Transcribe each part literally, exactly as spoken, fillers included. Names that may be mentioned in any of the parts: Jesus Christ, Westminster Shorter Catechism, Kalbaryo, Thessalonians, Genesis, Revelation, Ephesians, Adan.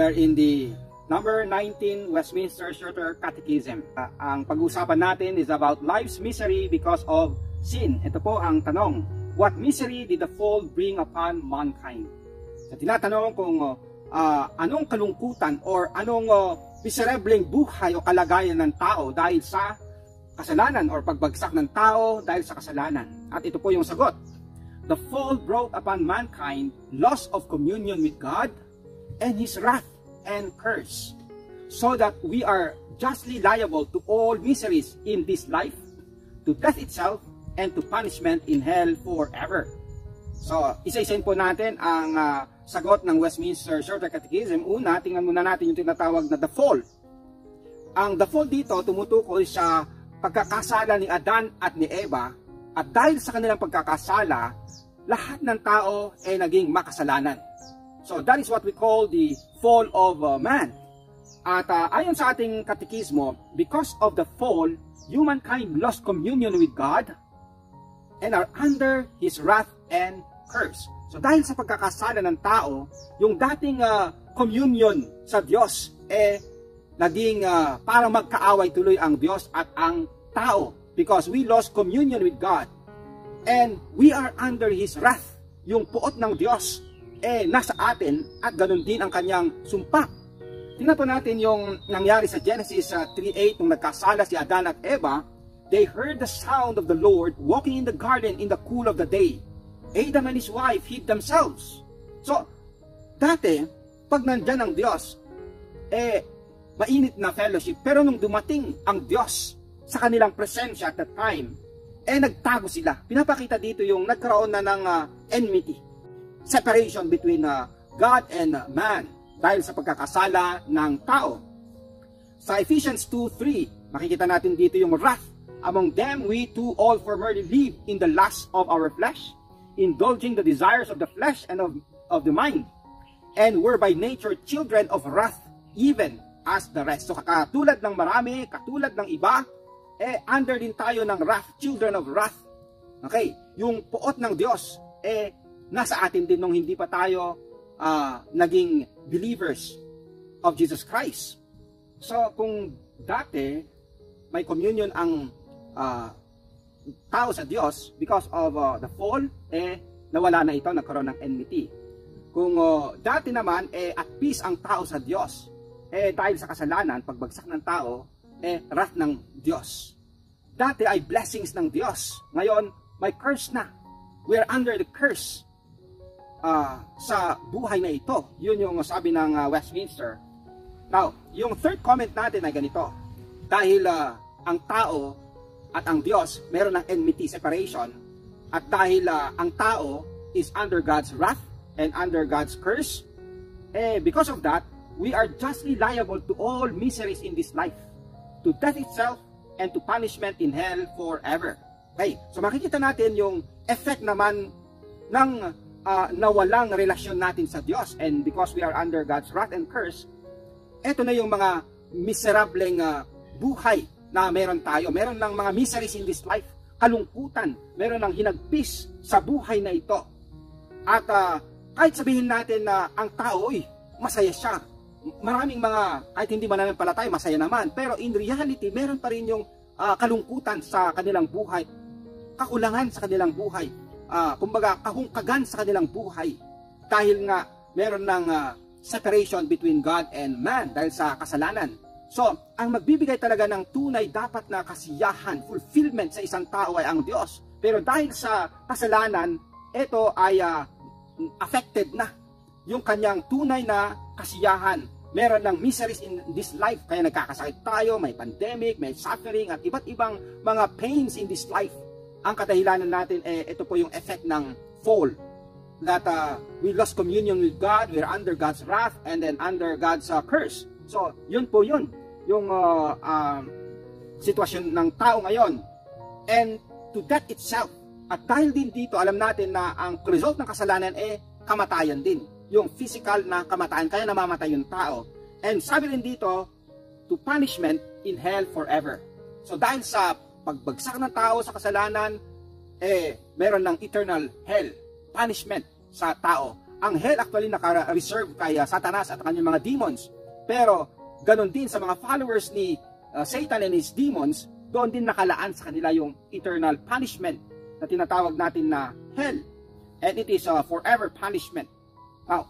We are in the number nineteen Westminster Shorter Catechism. Uh, ang pag-usapan natin is about life's misery because of sin. Ito po ang tanong. What misery did the fall bring upon mankind? So, tinatanong kung uh, anong kalungkutan or anong uh, miserable buhay o kalagayan ng tao dahil sa kasalanan or pagbagsak ng tao dahil sa kasalanan. At ito po yung sagot. The fall brought upon mankind loss of communion with God and His wrath and curse, so that we are justly liable to all miseries in this life, to death itself, and to punishment in hell forever. So, isa-isain po natin ang uh, sagot ng Westminster Shorter Catechism. Una, tingnan muna natin yung tinatawag na the fall. Ang the fall dito, tumutukoy sa pagkakasala ni Adan at ni Eva, at dahil sa kanilang pagkakasala, lahat ng tao ay naging makasalanan. So that is what we call the fall of uh, man. At uh, ayon sa ating katekismo, because of the fall, humankind lost communion with God and are under His wrath and curse. So dahil sa pagkakasala ng tao, yung dating uh, communion sa Diyos, eh naging uh, parang magkaaway tuloy ang Diyos at ang tao because we lost communion with God. And we are under His wrath. Yung puot ng Diyos, eh, nasa atin at ganun din ang kanyang sumpa. Tingnan po natin yung nangyari sa Genesis uh, three eight, nung nagkasala si Adan at Eva. They heard the sound of the Lord walking in the garden in the cool of the day. Adam and his wife hid themselves. So, dati, pag nandyan ang Diyos, eh, mainit na fellowship. Pero nung dumating ang Diyos sa kanilang presensya at that time, eh, nagtago sila. Pinapakita dito yung nagkaroon na ng uh, enmity. Separation between uh, God and uh, man dahil sa pagkakasala ng tao. Sa Ephesians two three, makikita natin dito yung wrath. Among them, we too all formerly live in the lust of our flesh, indulging the desires of the flesh and of, of the mind, and were by nature children of wrath, even as the rest. So katulad ng marami, katulad ng iba, eh under din tayo ng wrath, children of wrath. Okay, yung puot ng Diyos, eh nasa atin din nung hindi pa tayo uh, naging believers of Jesus Christ. So kung dati may communion ang uh, tao sa Diyos, because of uh, the fall, eh nawala na ito, nagkaroon ng enmity. Kung uh, dati naman, eh at peace ang tao sa Diyos, eh dahil sa kasalanan, pagbagsak ng tao, eh wrath ng Diyos. Dati ay blessings ng Diyos, ngayon may curse na. We are under the curse. Uh, sa buhay na ito. Yun yung sabi ng uh, Westminster. Now, yung third comment natin ay ganito. Dahil uh, ang tao at ang Diyos meron ng enmity, separation, at dahil uh, ang tao is under God's wrath and under God's curse, eh, because of that, we are justly liable to all miseries in this life, to death itself, and to punishment in hell forever. Okay, so makikita natin yung effect naman ng Uh, nawalang relasyon natin sa Diyos, and because we are under God's wrath and curse, eto na yung mga miserableng uh, buhay na meron tayo. Meron ng mga miseries in this life, kalungkutan, meron ng hinagpis sa buhay na ito. At uh, kahit sabihin natin na ang tao ay masaya siya, maraming mga kahit hindi mananampalataya masaya naman, pero in reality meron pa rin yung uh, kalungkutan sa kanilang buhay, kakulangan sa kanilang buhay, Uh, kumbaga kahungkagan sa kanilang buhay dahil nga meron ng uh, separation between God and man dahil sa kasalanan. So, ang magbibigay talaga ng tunay dapat na kasiyahan, fulfillment sa isang tao ay ang Diyos. Pero dahil sa kasalanan, ito ay uh, affected na yung kanyang tunay na kasiyahan. Meron ng miseries in this life, kaya nagkakasakit tayo, may pandemic, may suffering at iba't ibang mga pains in this life. Ang kadahilanan natin, eh, ito po yung effect ng fall. That uh, we lost communion with God, we're under God's wrath, and then under God's uh, curse. So, yun po yun, yung uh, uh, sitwasyon ng tao ngayon. And to that itself, at dahil din dito, alam natin na ang result ng kasalanan, eh, kamatayan din. Yung physical na kamatayan, kaya namamatay yung tao. And sabi rin dito, to punishment in hell forever. So, dahil sa pagbagsak ng tao sa kasalanan, eh, meron ng eternal hell, punishment sa tao. ang hell actually naka-reserve kay uh, Satanas at kanyang mga demons. Pero ganun din sa mga followers ni uh, Satan and his demons, doon din nakalaan sa kanila yung eternal punishment na tinatawag natin na hell. And it is a uh, forever punishment. Now,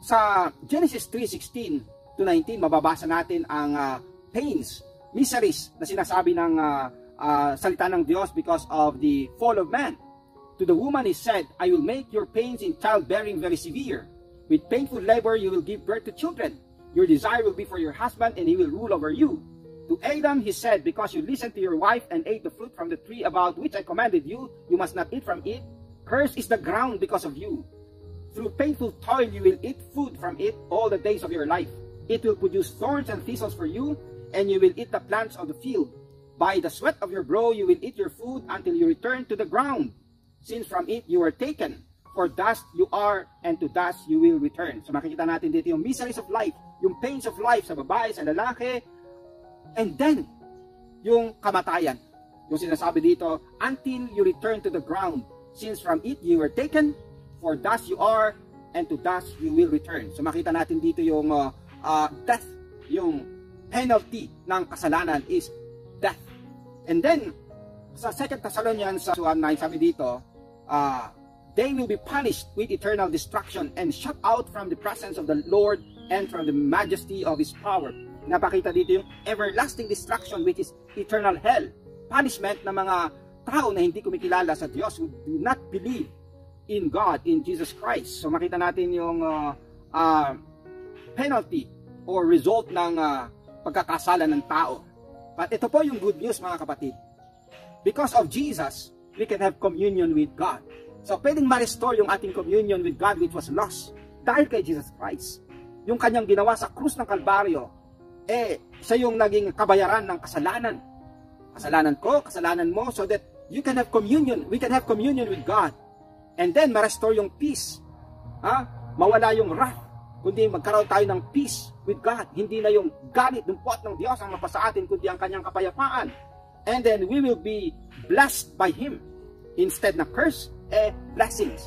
sa Genesis three sixteen to nineteen, mababasa natin ang uh, pains, miseries na sinasabi ng uh, uh, salita ng Diyos because of the fall of man. To the woman is said, I will make your pains in childbearing very severe. With painful labor you will give birth to children. Your desire will be for your husband, and he will rule over you. To Adam he said, because you listened to your wife and ate the fruit from the tree about which I commanded you, you must not eat from it. Cursed is the ground because of you. Through painful toil you will eat food from it all the days of your life. It will produce thorns and thistles for you, and you will eat the plants of the field. By the sweat of your brow you will eat your food until you return to the ground, since from it you are taken. For dust you are, and to dust you will return. So makikita natin dito yung miseries of life, yung pains of life sa babae, sa lalaki, and then yung kamatayan. Yung sinasabi dito, until you return to the ground, since from it you were taken, for dust you are, and to dust you will return. So makita natin dito yung uh, uh, death, yung penalty ng kasalanan is death. And then, sa Second Thessalonians one nine, sabi dito, ah, uh, they will be punished with eternal destruction and shut out from the presence of the Lord and from the majesty of His power. Napakita dito yung everlasting destruction, which is eternal hell. Punishment ng mga tao na hindi kumikilala sa Diyos, who do not believe in God, in Jesus Christ. So makita natin yung uh, uh, penalty or result ng uh, pagkakasala ng tao. But ito po yung good news, mga kapatid. Because of Jesus, we can have communion with God. So, pwedeng ma-restore yung ating communion with God which was lost dahil kay Jesus Christ. Yung kanyang ginawa sa krus ng Kalbaryo, eh, siya yung naging kabayaran ng kasalanan. Kasalanan ko, kasalanan mo, so that you can have communion, we can have communion with God. And then, ma-restore yung peace. Ha? Mawala yung wrath, kundi magkaroon tayo ng peace with God. Hindi na yung galit ng puot ng Diyos ang mapasa atin, kundi ang kanyang kapayapaan. And then, we will be blessed by Him. Instead na curse, eh, blessings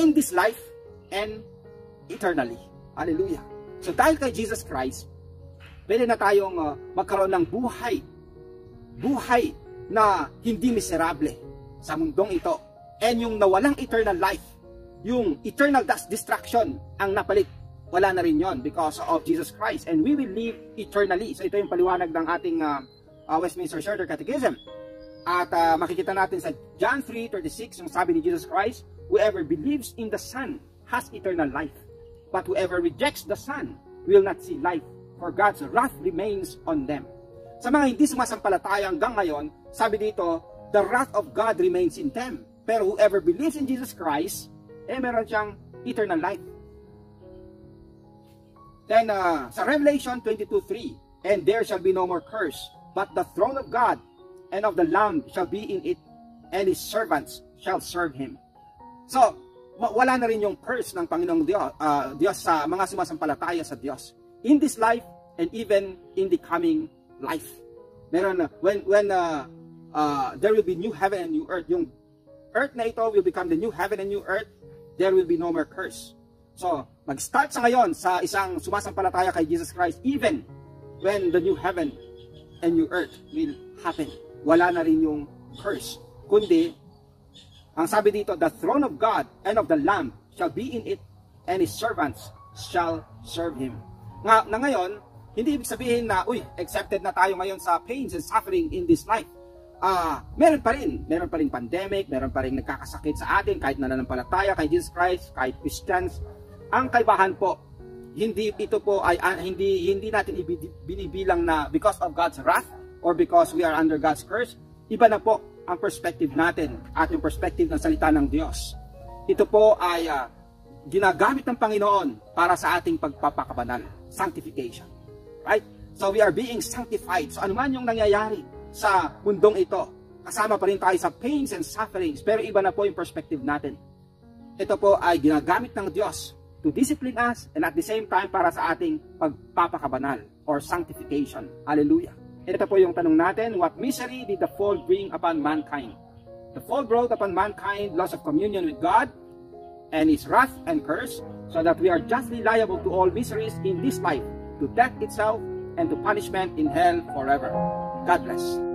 in this life and eternally. Hallelujah. So dahil kay Jesus Christ, pwede na tayong uh, magkaroon ng buhay. Buhay na hindi miserable sa mundong ito. And yung nawalang eternal life, yung eternal destruction ang napalit. Wala na rin yon because of Jesus Christ. And we will live eternally. So ito yung paliwanag ng ating uh, uh, Westminster Shorter Catechism. At uh, makikita natin sa John three thirty-six, yung sabi ni Jesus Christ, whoever believes in the Son has eternal life, but whoever rejects the Son will not see life, for God's wrath remains on them. Sa mga hindi sumasampalataya hanggang ngayon, sabi dito, the wrath of God remains in them. Pero whoever believes in Jesus Christ, eh meron siyang eternal life. Then uh, sa Revelation twenty-two three, and there shall be no more curse, but the throne of God and of the Lamb shall be in it, and His servants shall serve Him. So, wala na rin yung curse ng Panginoong Diyos, uh, Diyos sa mga sumasampalataya sa Diyos. In this life, and even in the coming life. Meron, uh, when when uh, uh, there will be new heaven and new earth, yung earth na ito will become the new heaven and new earth, there will be no more curse. So, mag-start sa ngayon sa isang sumasampalataya kay Jesus Christ, even when the new heaven and new earth will happen. Wala na rin yung curse, kundi ang sabi dito, the throne of God and of the Lamb shall be in it, and His servants shall serve Him. Nga, na ngayon, hindi ibig sabihin na, uy, accepted na tayo ngayon sa pains and suffering in this life. Uh, meron pa rin, meron pa rin pandemic, meron pa rin nagkakasakit sa atin, kahit nananampalataya kay Jesus Christ, kahit Christians. Ang kaibahan po, hindi ito po ay, uh, hindi, hindi natin binibilang na because of God's wrath, or because we are under God's curse. Iba na po ang perspective natin at yung perspective ng salita ng Diyos. Ito po ay uh, ginagamit ng Panginoon para sa ating pagpapakabanal, sanctification. Right? So we are being sanctified. So anuman yung nangyayari sa mundong ito, kasama pa rin tayo sa pains and sufferings, pero iba na po yung perspective natin. Ito po ay ginagamit ng Diyos to discipline us, and at the same time para sa ating pagpapakabanal or sanctification. Hallelujah. Ito po yung tanong natin, what misery did the fall bring upon mankind? The fall brought upon mankind loss of communion with God and his wrath and curse, so that we are justly liable to all miseries in this life, to death itself, and to punishment in hell forever. God bless.